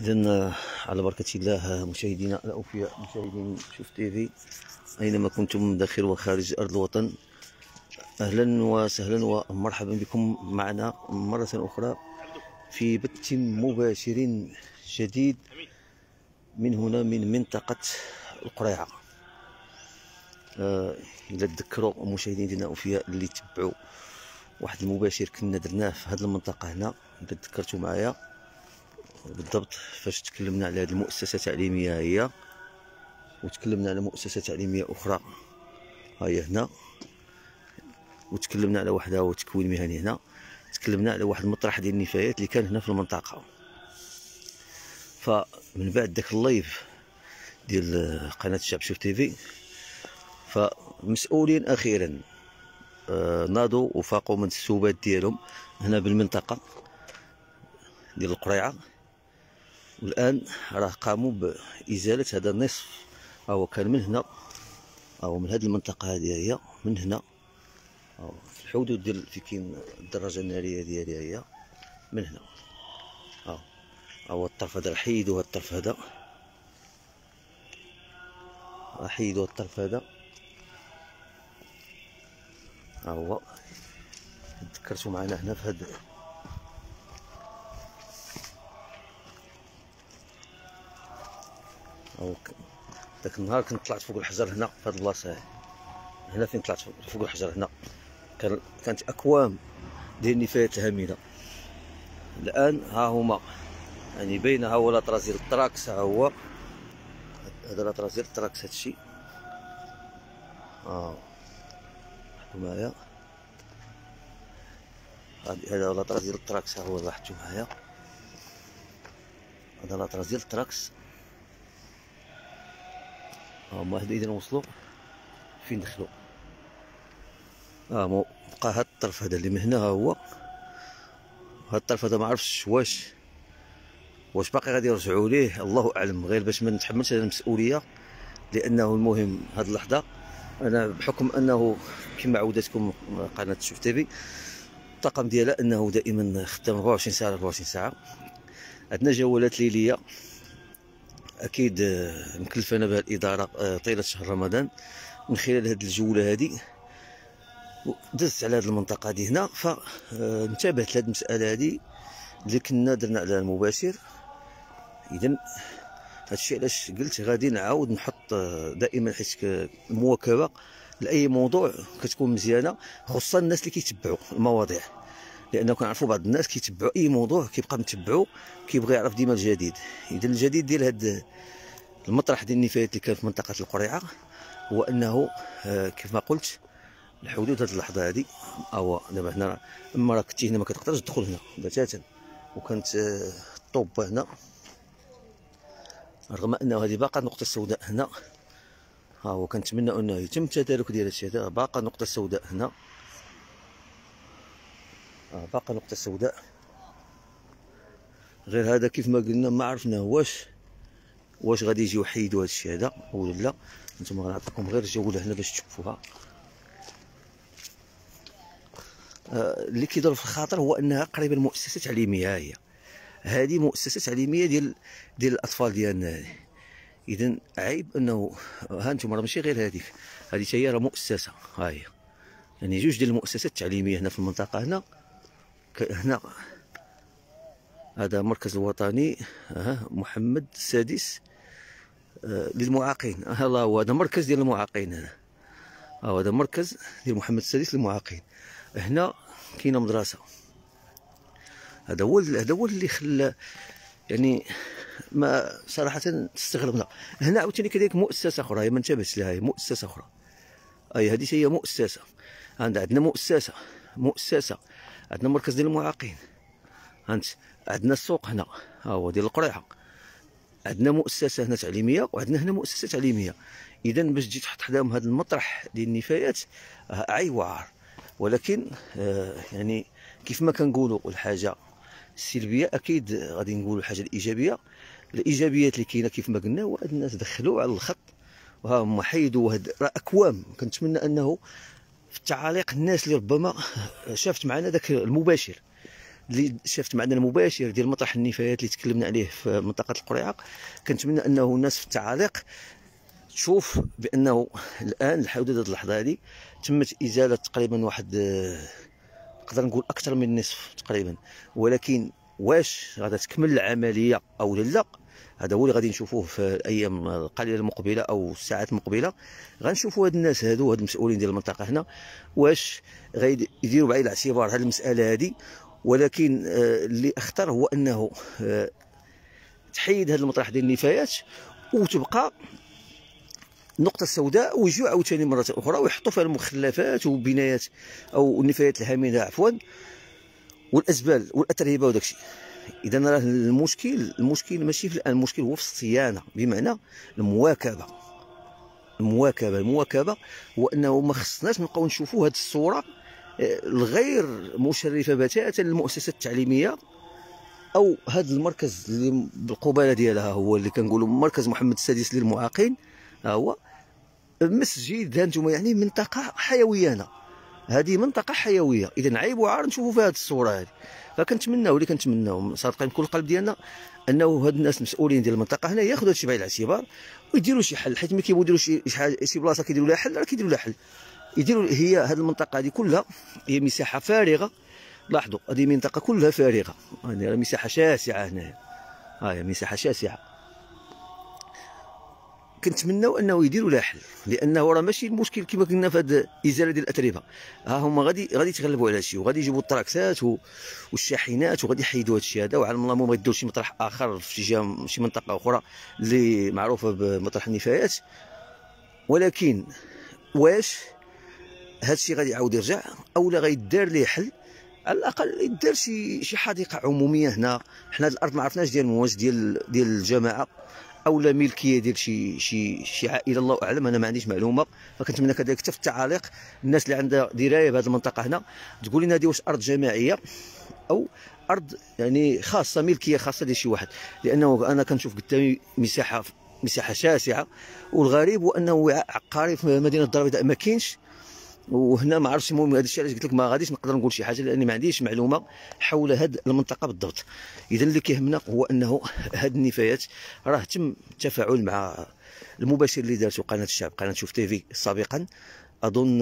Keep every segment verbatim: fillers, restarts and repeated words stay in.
إذن على بركة الله مشاهدينا الأوفياء، مشاهدين شوف تيفي أينما كنتم داخل وخارج أرض الوطن، أهلا وسهلا ومرحبا بكم معنا مرة أخرى في بث مباشر جديد من هنا من منطقة القريعة. آه إلا تذكروا مشاهدين ديالنا الأوفياء اللي تبعوا واحد المباشر كنا درناه في هذه المنطقة هنا، إذا تذكرتوا معايا بالضبط فاش تكلمنا على هذه المؤسسة التعليمية هي، وتكلمنا على مؤسسة تعليمية أخرى هي هنا، وتكلمنا على وحدة وتكوين مهني هنا، تكلمنا على واحد المطرح ديال النفايات اللي كان هنا في المنطقة. فمن بعد داك اللايف ديال قناة الشعب شوف تيفي، فمسؤولين أخيرا ناضوا وفاقوا من السوبات ديالهم هنا بالمنطقة ديال القريعة، والآن راه قاموا بإزالة هذا النصف. أو كان من هنا أو من هذه المنطقة هذه هي، من هنا أو في الحدود ديال في كاين الدراجة النارية ديالي هي، من هنا أو أو الطرف هذا حيد، وهذا الطرف هذا حيد، وهذا الطرف هذا هو. تذكرتوا معنا هنا في هذا أو داك النهار كنت طلعت فوق الحجر هنا في هاد البلاصه هاذي، هنا فين طلعت فوق الحجر هنا كان كانت اكوام ديال النفايات هامله. الان ها هما يعني بين ها هو لاطرازيل التراكس، ها هو هذا لاطرازيل التراكس هادشي، ها لاحظتو معايا هذا لاطرازيل التراكس، ها هو لاحظتو معايا هذا لاطرازيل التراكس. هما هاد إذن وصلوا فين دخلوا، ها مو بقى هاد الطرف هذا اللي من هنا، ها هو هاد الطرف هذا ما عرفتش واش واش باقي غادي يرجعوا ليه، الله اعلم، غير باش ما نتحملش هذه المسؤوليه. لانه المهم هاد اللحظه انا بحكم انه كما عودتكم قناه شوف تيفي الطاقم ديالها انه دائما خدام أربعة وعشرين ساعه أربعة وعشرين ساعه، عندنا جولات ليليه اكيد مكلفنا بها الاداره طيله شهر رمضان. من خلال هذه الجوله هذه دزت على هذه المنطقه هذه هنا، فانتبهت لهذه المساله هذه اللي كنا درنا على المباشر. اذا هذا الشيء علاش قلت غادي نعاود نحط دائما، حيت المواكبه لاي موضوع كتكون مزيانه، خصوصا الناس اللي كيتبعوا المواضيع، لانه كنعرفوا بعض الناس كيتبعوا اي موضوع كيبقى متبعو كيبغي يعرف ديما الجديد. اذا الجديد ديال هاد المطرح ديال النفايات اللي كان في منطقه القريعه هو انه كيف ما قلت الحدود هاد اللحظه هادي، او دابا حنا اما راك كنتي هنا ما كتقدرش تدخل هنا بتاتا، وكانت الطوبه هنا رغم انه هذه باقا النقطه السوداء هنا، ها هو كنتمنى انه يتم التدارك ديال هادشي هذا، باقا النقطه السوداء هنا، آه باقا نقطة سوداء. غير هذا كيف ما قلنا ما عرفنا واش واش غادي يجيو يحيدوا هذا الشيء هذا ولا لا. نتوما غنعطيكم غير الجولة هنا باش تشوفوها. آه اللي كيدور في الخاطر هو انها قريبة لمؤسسة تعليمية، هي هذه مؤسسة تعليمية ديال ديال الأطفال ديالنا هذه. إذا عيب انه ها نتوما راه ماشي غير هذيك، هذه حتى هي راه مؤسسة، ها هي يعني جوج ديال المؤسسات التعليمية هنا في المنطقة هنا. هنا هذا مركز الوطني محمد السادس للمعاقين، الله هو هذا مركز ديال المعاقين، هذا هذا مركز ديال محمد السادس للمعاقين. هنا كاينه مدرسه، هذا هو هذا هو اللي خلى يعني ما صراحه استغربنا. هنا عاوتاني كذلك مؤسسه اخرى، هي ما انتبهتش لها، هي مؤسسه اخرى، اي هذه هي مؤسسه. عندنا مؤسسه مؤسسه عندنا مركز ديال المعاقين، عندنا السوق هنا ها هو ديال القريعه، عندنا مؤسسه هنا تعليميه، وعندنا هنا مؤسسه تعليميه. اذا باش تجي تحط حداهم هذا المطرح ديال النفايات عي وعار، ولكن آه يعني كيف ما كنقولوا الحاجه السلبيه اكيد غادي نقولوا الحاجه الايجابيه. الايجابيات اللي كاينه كيف ما قلنا هو ان الناس دخلوا على الخط، وها هما حيدوا هاد راه اكوام. كنتمنى انه في تعاليق الناس اللي ربما شافت معنا ذاك المباشر اللي شافت معنا مباشر ديال مطرح النفايات اللي تكلمنا عليه في منطقه القريعه. كنتمنى انه الناس في التعاليق تشوف بانه الان لحد هذه اللحظه هذه تمت ازاله تقريبا واحد نقدر نقول اكثر من نصف تقريبا، ولكن واش غادا تكمل العمليه او لا، هذا هو اللي غادي نشوفوه في الايام القليله المقبله او الساعات المقبله. غنشوفوا هاد الناس هادو، هاد المسؤولين ديال المنطقه هنا، واش غيديروا بعين الاعتبار هاد المساله هادي. ولكن اللي اختار هو انه تحيد هاد المطرح ديال النفايات وتبقى النقطه السوداء، ويجيو عاوتاني مره اخرى ويحطوا فيها المخلفات وبنايات او النفايات الهامده عفوا والازبال والاترهبه وداكشي. اذا راه المشكل المشكل ماشي في الان، المشكل هو في الصيانه، بمعنى المواكبه المواكبه المواكبه هو انه ما خصناش نبقاو نشوفوا هذه الصوره الغير مشرفه بتاتا للمؤسسه التعليميه او هذا المركز اللي بالقباله ديالها هو اللي كنقولوا مركز محمد السادس للمعاقين. ها هو مسجد هانتوما، يعني منطقه حيويه هنا، هذه منطقه حيويه، اذا عيب وعار نشوفوا فيها هذه الصوره هذه. فكنتمناو اللي كنتمناو صادقين بكل القلب ديالنا انه هاد الناس المسؤولين ديال المنطقه هنا ياخذوا هادشي بعين الاعتبار ويديروا شي حل، حيت ملي كيبغيو يديروا شي شي بلاصه كيديروا لها حل راه كيديروا لها حل. يديروا هي هاد المنطقه هذه كلها هي مساحه فارغه، لاحظوا هذه منطقه كلها فارغه، يعني مساحه شاسعه هنايا، ها هي مساحه شاسعه. كنتمناو انه يديروا لها حل، لانه راه ماشي المشكل كما قلنا في هذه الازاله ديال الاتربه، ها هما غادي غادي يتغلبوا على شي وغادي يجيبوا التراكسات والشاحنات وغادي يحيدوا هذا الشيء هذا، وعلى الله ما يديروا شي مطرح اخر في شي شي منطقه اخرى اللي معروفه بمطرح النفايات. ولكن واش هذا الشيء غادي يعاود يرجع او لا غيدار ليه حل؟ على الاقل يدار شي شي حديقه عموميه هنا، حنا هذه الارض ما عرفناش ديال واش ديال ديال الجماعه او لا ملكيه ديال شي شي شي عائله، الله اعلم، انا ما عنديش معلومه. فكنتمنى كذلك حتى في التعاليق الناس اللي عندها درايه بهذه المنطقه هنا تقول لنا هذه واش ارض جماعيه او ارض يعني خاصه ملكيه خاصه ديال شي واحد، لانه انا كنشوف قدامي مساحه مساحه شاسعه، والغريب هو انه وعاء عقاري في مدينه الدار البيضاء ما كاينش. وهنا ما عرفتش، المهم هذا الشيء علاش قلت لك ما غاديش نقدر نقول شي حاجه لاني ما عنديش معلومه حول هذه المنطقه بالضبط. اذا اللي كيهمنا هو انه هذه النفايات راه تم التفاعل مع المباشر اللي دارته قناه الشعب، قناه شوف تيفي سابقا، اظن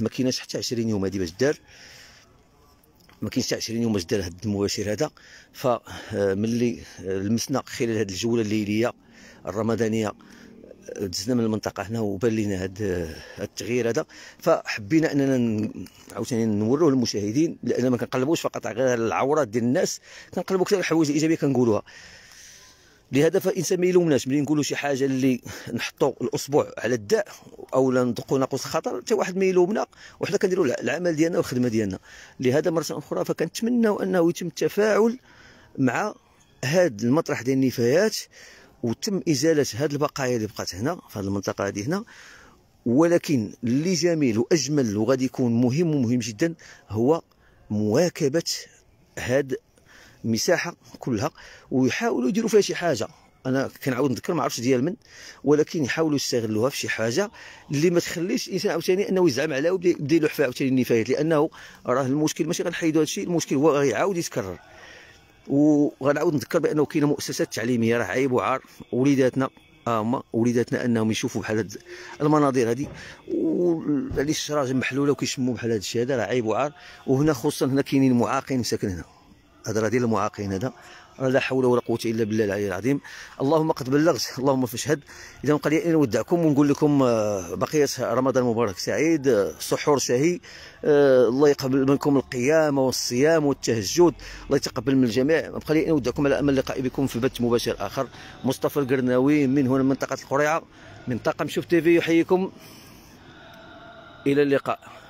ما كايناش حتى عشرين يوم هذه باش دار، ما كاينش حتى عشرين يوم باش دار هذا المباشر هذا. فملي لمسنا خلال هذه الجوله الليليه الرمضانيه دزنا من المنطقه هنا وبان لنا هذا التغيير هذا، فحبينا اننا عاوتاني نوروه للمشاهدين، لان ما كنقلبوش فقط على العورات ديال الناس، كنقلبوا كثير الحوايج الايجابيه كنقولوها. لهذا فالانسان ما يلومناش ملي نقولوا شي حاجه اللي نحطوا الاصبع على الداء او ندقوا ناقوس الخطر، حتى واحد ما يلومنا، وحنا كنديروا العمل ديالنا والخدمه ديالنا. لهذا مره اخرى فكنتمناو انه يتم التفاعل مع هذا المطرح ديال النفايات وتم ازاله هاد البقايا اللي بقات هنا في هاد المنطقه هذه هنا. ولكن اللي جميل واجمل وغادي يكون مهم ومهم جدا هو مواكبه هاد المساحه كلها، ويحاولوا يديروا فيها شي حاجه. انا كنعاود نذكر ما عرفتش ديال من، ولكن يحاولوا يستغلوها في شي حاجه اللي ما تخليش الانسان عاوتاني انه يزعم عليها ويبدا يلوح فيها عاوتاني النفايات، لانه راه المشكل ماشي غنحيدوا هذا الشيء، المشكل هو غيعاود يتكرر. وغنعاود نذكر بانه كاينه مؤسسات تعليميه راه عيب وعار وليداتنا هما وليداتنا انهم يشوفوا بحال هاد المناظر هذه والاشراج محلوله وكيشموا بحال هاد الشيء هذا، راه عيب وعار. وهنا خصوصا هنا كاينين معاقين ساكن هنا، هذا راه ديال المعاقين هذا، لا حول ولا قوه الا بالله العلي العظيم. اللهم قد بلغت، اللهم فاشهد. اذا قال لي نودعكم ونقول لكم بقيه رمضان مبارك سعيد، سحور شهي، الله يقبل منكم القيام والصيام والتهجد، الله يتقبل من الجميع. بقى لي نودعكم على امل اللقاء بكم في بث مباشر اخر. مصطفى القرناوي من هنا منطقه القريعه من طاقم شوف تيفي يحييكم، الى اللقاء.